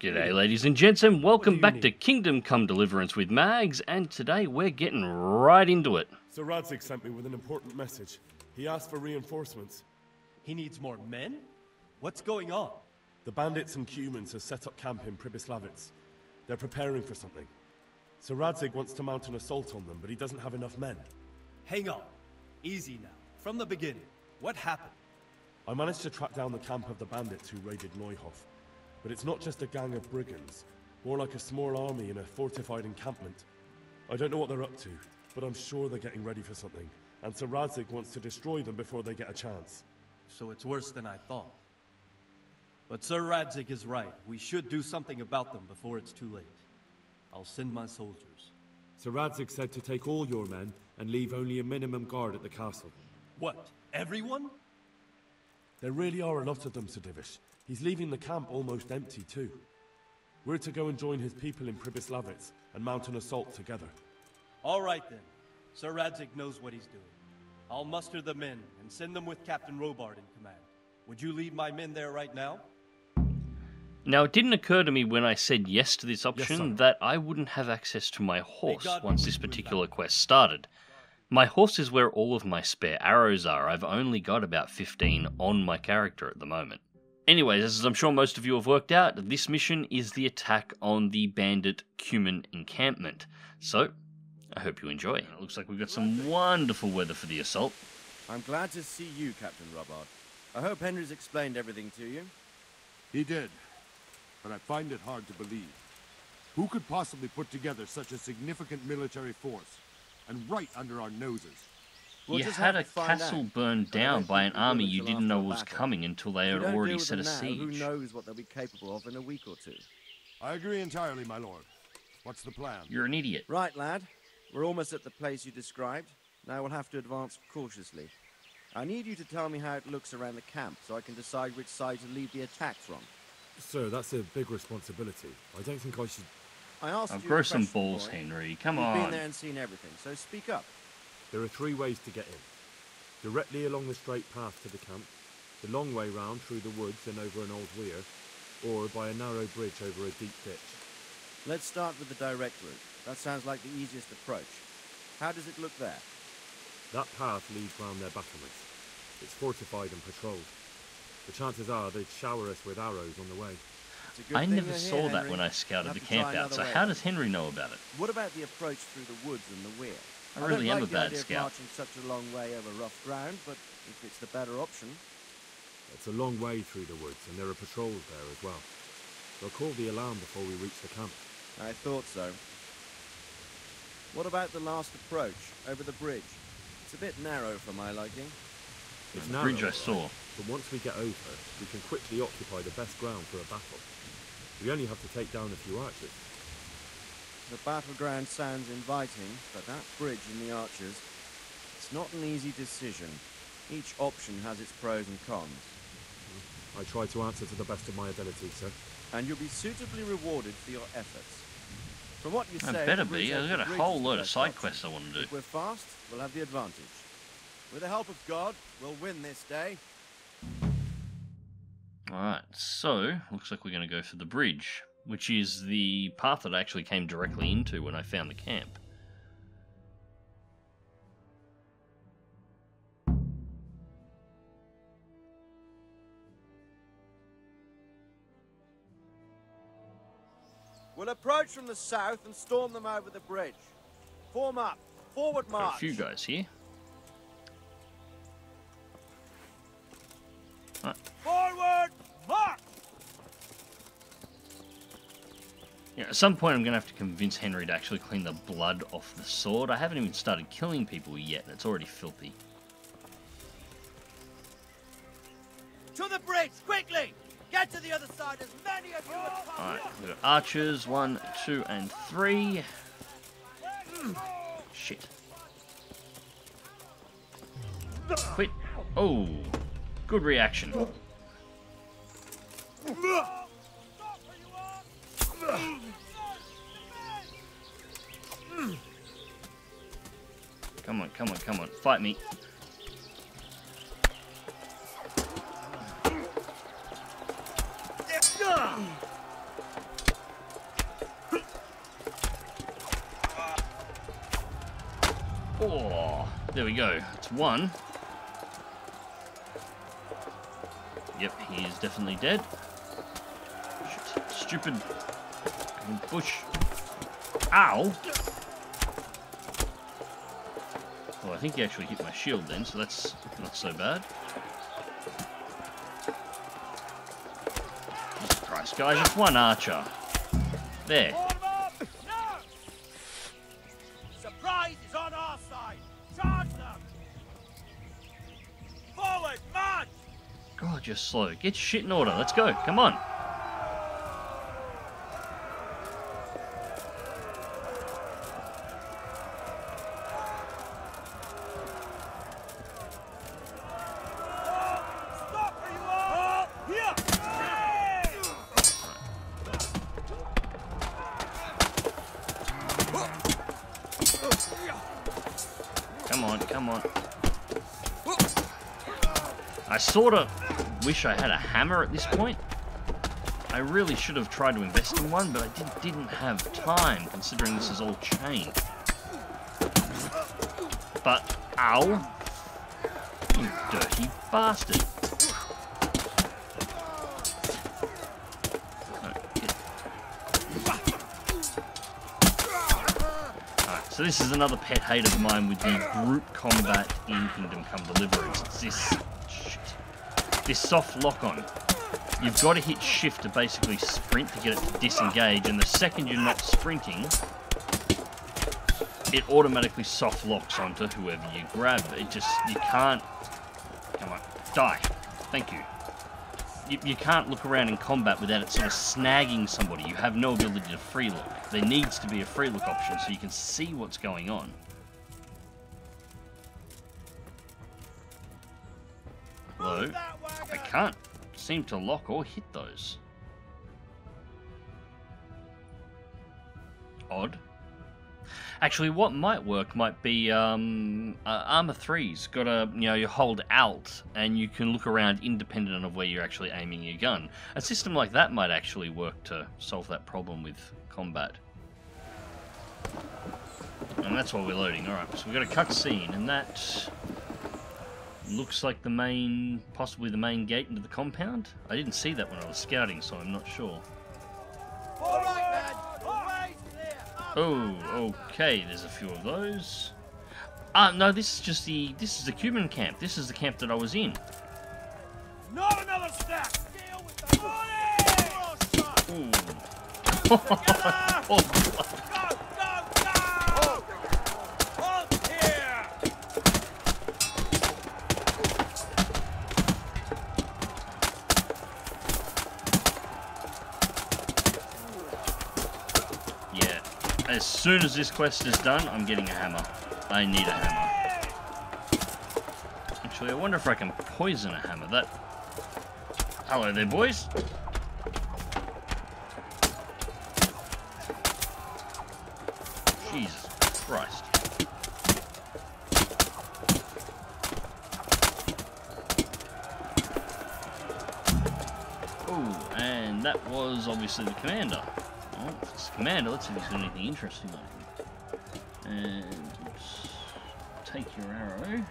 G'day ladies and gents, and welcome back to Kingdom Come Deliverance with Mags, and today we're getting right into it. Sir Radzig sent me with an important message. He asked for reinforcements. He needs more men? What's going on? The bandits and humans have set up camp in Pribyslavitz. They're preparing for something. Sir Radzig wants to mount an assault on them, but he doesn't have enough men. Hang on. Easy now. From the beginning, what happened? I managed to track down the camp of the bandits who raided Neuhof. But it's not just a gang of brigands, more like a small army in a fortified encampment. I don't know what they're up to, but I'm sure they're getting ready for something, and Sir Radzig wants to destroy them before they get a chance. So it's worse than I thought. But Sir Radzig is right. We should do something about them before it's too late. I'll send my soldiers. Sir Radzig said to take all your men and leave only a minimum guard at the castle. What? Everyone? There really are a lot of them, Sir Divish. He's leaving the camp almost empty, too. We're to go and join his people in Pribyslavitz and mount an assault together. All right, then. Sir Radzig knows what he's doing. I'll muster the men and send them with Captain Robard in command. Would you lead my men there right now? Now, it didn't occur to me when I said yes to this option that I wouldn't have access to my horse once this particular quest started. My horse is where all of my spare arrows are. I've only got about 15 on my character at the moment. Anyways, as I'm sure most of you have worked out, this mission is the attack on the bandit human encampment. So, I hope you enjoy. It looks like we've got some wonderful weather for the assault. I'm glad to see you, Captain Robard. I hope Henry's explained everything to you. He did, but I find it hard to believe. Who could possibly put together such a significant military force, and right under our noses? You had a castle burned down by an army you didn't know was coming until they had already set a siege. Who knows what they'll be capable of in a week or two? I agree entirely, my lord. What's the plan? You're an idiot. Right, lad. We're almost at the place you described. Now we'll have to advance cautiously. I need you to tell me how it looks around the camp so I can decide which side to lead the attack from. Sir, that's a big responsibility. I don't think I should... I'll grow some balls, Henry. Come on. You've been there and seen everything, so speak up. There are three ways to get in. Directly along the straight path to the camp, the long way round through the woods and over an old weir, or by a narrow bridge over a deep ditch. Let's start with the direct route. That sounds like the easiest approach. How does it look there? That path leads round their battlements. It's fortified and patrolled. The chances are they'd shower us with arrows on the way. I never saw that when I scouted the camp out, so how does Henry know about it? What about the approach through the woods and the weir? I really am a bad scout. Marching such a long way over rough ground, but if it's the better option. It's a long way through the woods, and there are patrols there as well. They'll call the alarm before we reach the camp. I thought so. What about the last approach, over the bridge? It's a bit narrow for my liking. It's narrow, the bridge I saw. But once we get over, we can quickly occupy the best ground for a battle. We only have to take down a few archers. The battleground sounds inviting, but that bridge and the archers, it's not an easy decision. Each option has its pros and cons. I try to answer to the best of my ability, sir. And you'll be suitably rewarded for your efforts. From what you say... I better be. I've got a whole load of side quests I want to do. If we're fast, we'll have the advantage. With the help of God, we'll win this day. Alright, so, looks like we're going to go for the bridge, which is the path that I actually came directly into when I found the camp. We'll approach from the south and storm them over the bridge. Form up. Forward march. Got a few guys here. All right. Forward march! Yeah, at some point I'm going to have to convince Henry to actually clean the blood off the sword. I haven't even started killing people yet, and it's already filthy. To the bridge, quickly! Get to the other side, as many of you as possible! Alright, we've got archers, 1, 2, and 3. Shit. Quit. Oh, good reaction. Come on, come on, come on. Fight me. Oh, there we go. It's one. Yep, he is definitely dead. Shit, stupid bush. Ow! Well, I think he actually hit my shield then, so that's not so bad. Jesus Christ, guys, it's one archer. There. You're slow. Get your shit in order. Let's go. Come on. Stop where you are. Here. Come on, come on. I sort of wish I had a hammer at this point. I really should have tried to invest in one, but I didn't have time, considering this is all chain. But, ow! You dirty bastard! Alright, so this is another pet hate of mine with the group combat in Kingdom Come Deliverance. It's this... this soft lock-on. You've got to hit shift to basically sprint to get it to disengage, and the second you're not sprinting, it automatically soft locks onto whoever you grab. It just, you can't, come on, die. Thank you. You can't look around in combat without it sort of snagging somebody. You have no ability to free look. There needs to be a free look option so you can see what's going on. Hello? I can't seem to lock or hit those. Odd. Actually, what might work might be Armour 3's got a, you know, you hold Alt and you can look around independent of where you're actually aiming your gun. A system like that might actually work to solve that problem with combat. And that's why we're loading. Alright, so we've got a cutscene, and that... looks like the main, possibly the main gate into the compound. I didn't see that when I was scouting, so I'm not sure. All right, man. Oh, okay. There's a few of those. No, this is just the. This is the Cuban camp. This is the camp that I was in. Not another step. Deal with the morning. Oh. As soon as this quest is done, I'm getting a hammer. I need a hammer. Actually, I wonder if I can poison a hammer. That... hello there, boys. Jesus Christ. Oh, and that was obviously the commander. Oh, if it's commander, let's see if he's got anything interesting on him. And let's take your arrow.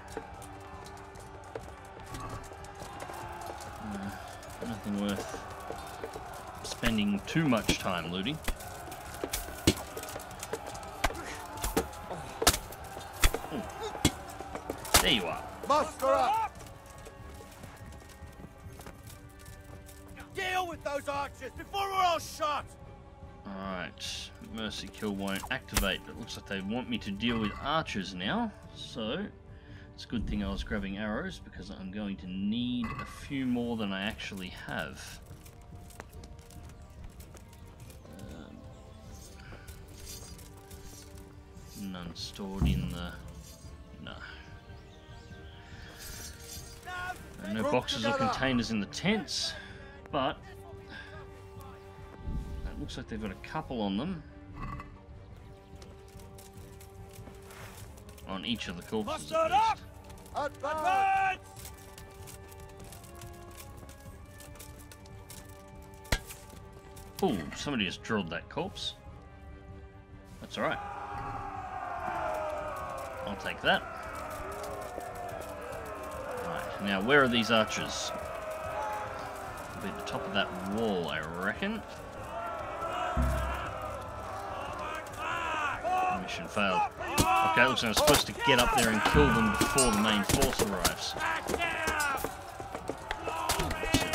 Nothing worth spending too much time looting. Oh. There you are. Muster up! Deal with those archers before we're all shot! Alright, mercy kill won't activate, but it looks like they want me to deal with archers now, so it's a good thing I was grabbing arrows, because I'm going to need a few more than I actually have. None stored in the... no. There are no boxes or containers in the tents, but... looks like they've got a couple on them. On each of the corpses. At least. Advance! Ooh, somebody has drilled that corpse. That's alright. I'll take that. Right, now where are these archers? It'll be at the top of that wall, I reckon. Mission failed. Okay, looks like I'm supposed to get up there and kill them before the main force arrives.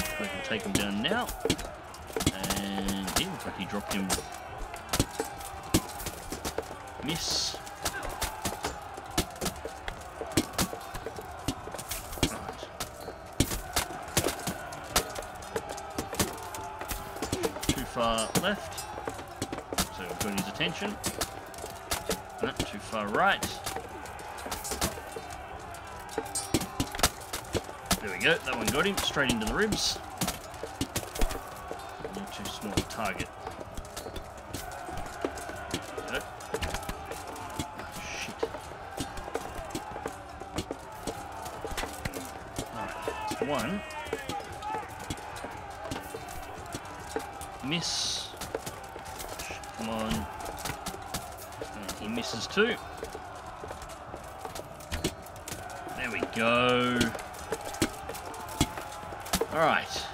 So we can take him down now. And it looks like he dropped him. Miss. Right. Too far left. So we've got his attention. Not too far right. There we go, that one got him, straight into the ribs. Not too small a target. One. Miss. Come on. And he misses too. There we go. Alright.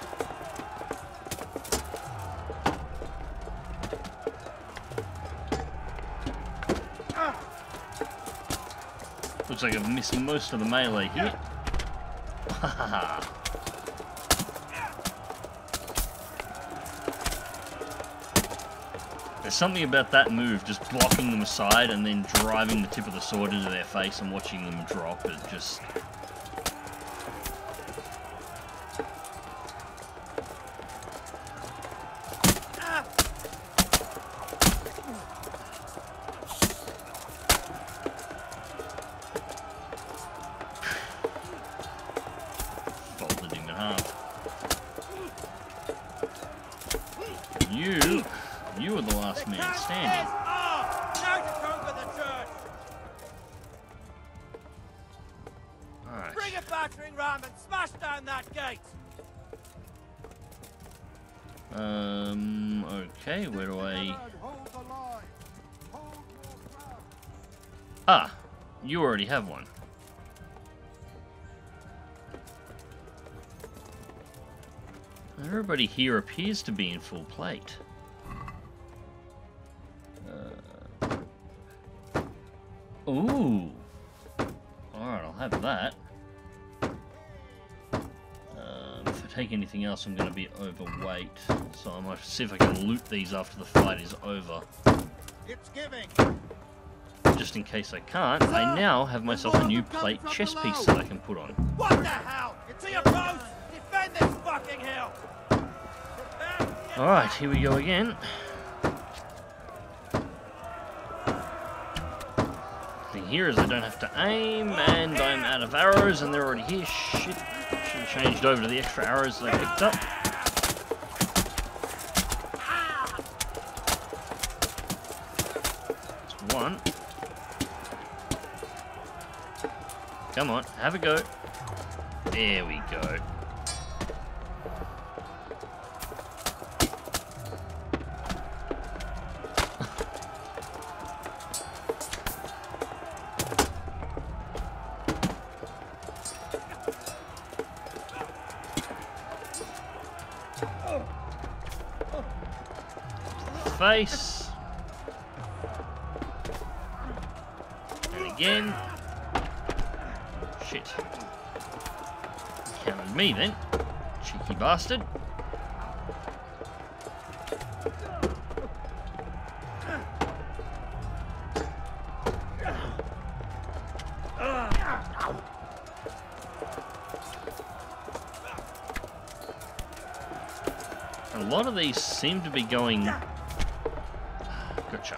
Looks like I've missed most of the melee here. Haha. There's something about that move, just blocking them aside and then driving the tip of the sword into their face and watching them drop. It just... Okay, where do I... Ah, you already have one. Everybody here appears to be in full plate. Ooh. Alright, I'll have that. Take anything else, I'm going to be overweight, so I might see if I can loot these after the fight is over. It's giving. Just in case I can't, I now have myself a new plate chess piece that I can put on. What the hell? It's your post. Defend this fucking hill. All right, here we go again. The thing here is I don't have to aim, and I'm out of arrows, and they're already here. Shit. Changed over to the extra arrows that I picked up. That's one. Come on, have a go. There we go. Face. And again. Shit. Counted me then. Cheeky bastard. A lot of these seem to be going... Gotcha.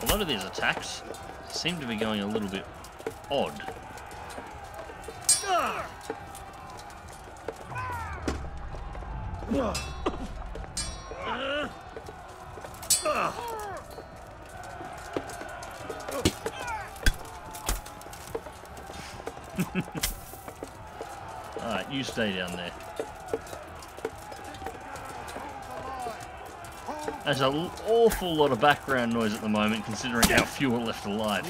A lot of these attacks seem to be going a little bit odd. Alright, you stay down there. There's an awful lot of background noise at the moment, considering how few are left alive.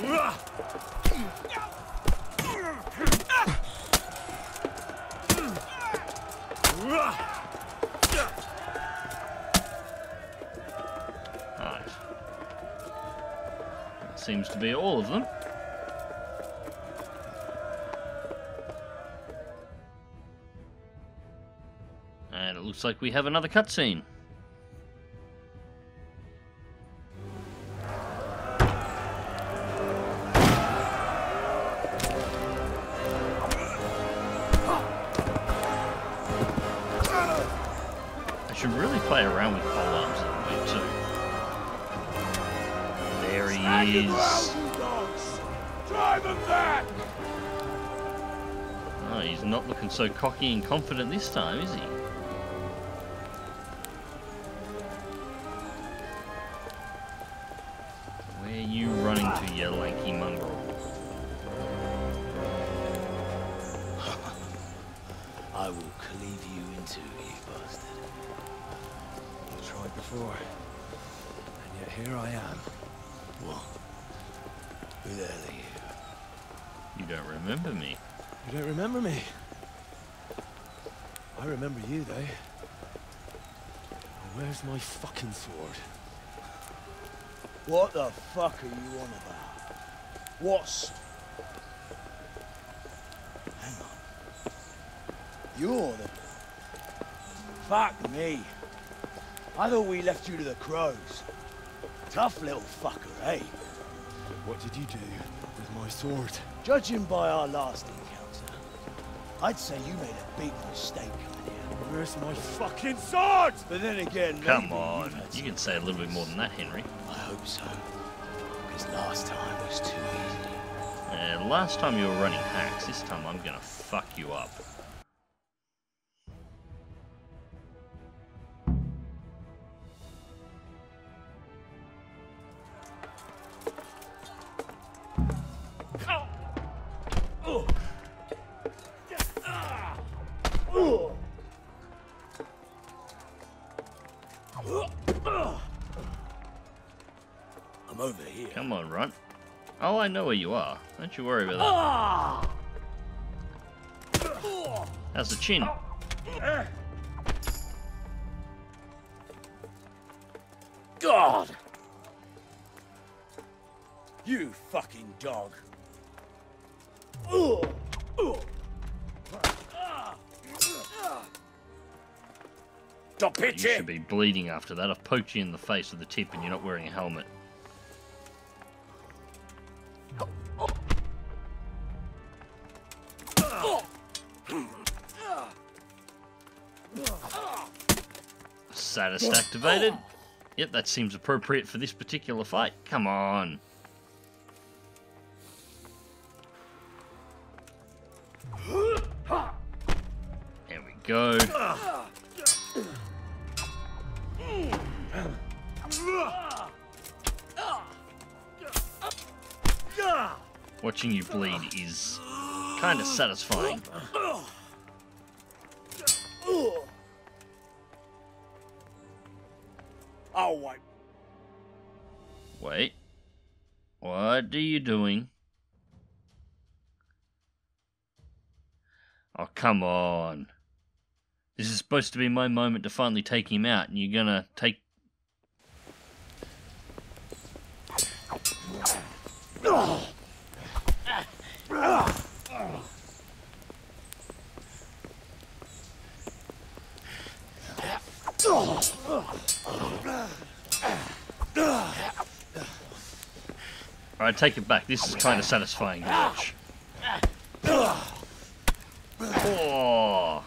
Alright. That seems to be all of them. And it looks like we have another cutscene. Should really play around with polearms a little bit too. There he is. Oh, he's not looking so cocky and confident this time, is he? Where are you running to, you lanky mongrel? I will cleave you in two, you bastard. Tried before, and yet here I am. Well, who the hell are you? You don't remember me. You don't remember me? I remember you, though. Where's my fucking sword? What the fuck are you on about? What's... Hang on. You're the... Fuck me. I thought we left you to the crows. Tough little fucker, eh? What did you do with my sword? Judging by our last encounter, I'd say you made a big mistake coming here. Where's my fucking sword? But then again, come on. You can say a little bit more than that, Henry. I hope so. Because last time was too easy. Last time you were running hacks. This time I'm gonna fuck you up. I'm over here. Come on, Runt. Oh, I know where you are. Don't you worry about that. How's the chin? God! You fucking dog. You should be bleeding after that. I've poked you in the face with the tip and you're not wearing a helmet. Status activated. Yep, that seems appropriate for this particular fight. Come on. There we go. Watching you bleed is kind of satisfying. Oh, wait. What are you doing? Oh, come on. This is supposed to be my moment to finally take him out, and you're gonna take... Alright, take it back. This is kind of satisfying to watch. Oh,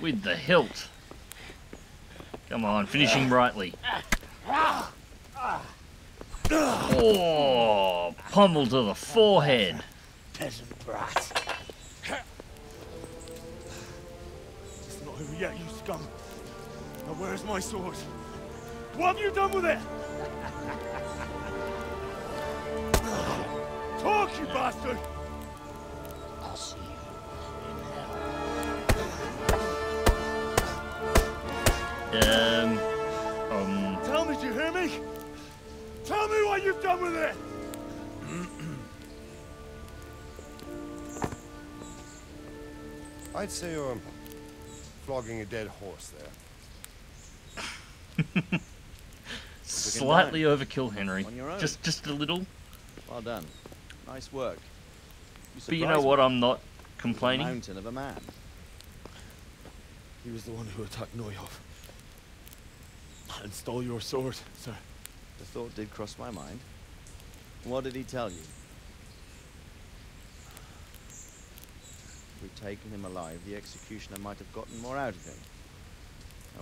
with the hilt. Come on, finishing rightly. Oh, pommel to the forehead. Peasant brat. It's not over yet, you scum. Now where's my sword? What have you done with it? Talk, you bastard! I'll see you in hell. Tell me, did you hear me? me! Tell me what you've done with it! I'd say you're flogging a dead horse there. Slightly overkill, Henry. Just a little. Well done. Nice work. But you know what? I'm not complaining. Mountain of a man. He was the one who attacked Neuhof and stole your sword, sir. The thought did cross my mind. What did he tell you? If we'd taken him alive, the executioner might have gotten more out of him.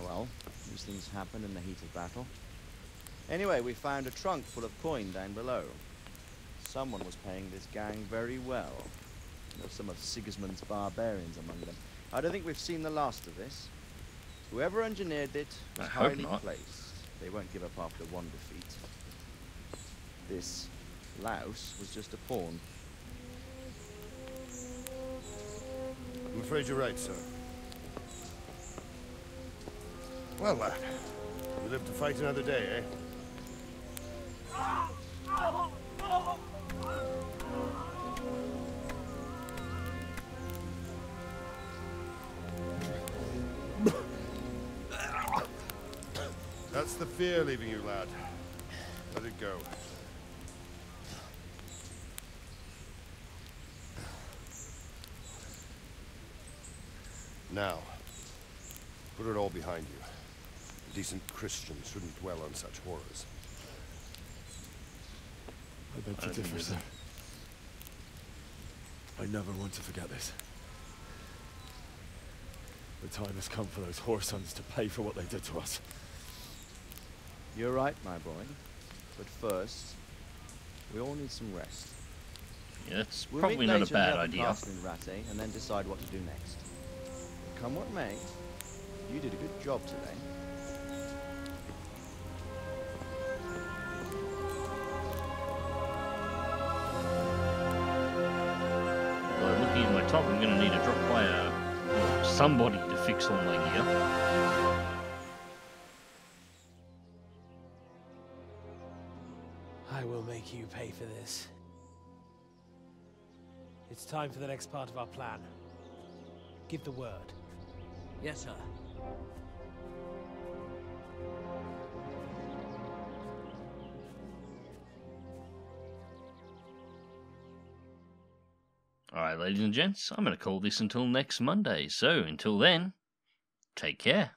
Oh well, these things happen in the heat of battle. Anyway, we found a trunk full of coin down below. Someone was paying this gang very well. There's some of Sigismund's barbarians among them. I don't think we've seen the last of this. Whoever engineered it was highly placed. They won't give up after one defeat. This louse was just a pawn. I'm afraid you're right, sir. Well, lad, we live to fight another day, eh? That's the fear leaving you, lad. Let it go. Now, put it all behind you. A decent Christian shouldn't dwell on such horrors. I beg to differ, sir. I never want to forget this. The time has come for those whore sons to pay for what they did to us. You're right, my boy. But first, we all need some rest. Yeah, that's probably not a bad idea. We'll meet later in Ratte, and then decide what to do next. Come what may, you did a good job today. Well, looking at my top, I'm going to need a drop by somebody to fix all my gear. I will make you pay for this. It's time for the next part of our plan. Give the word. Yes, sir. Alright, ladies and gents, I'm going to call this until next Monday. So, until then, take care.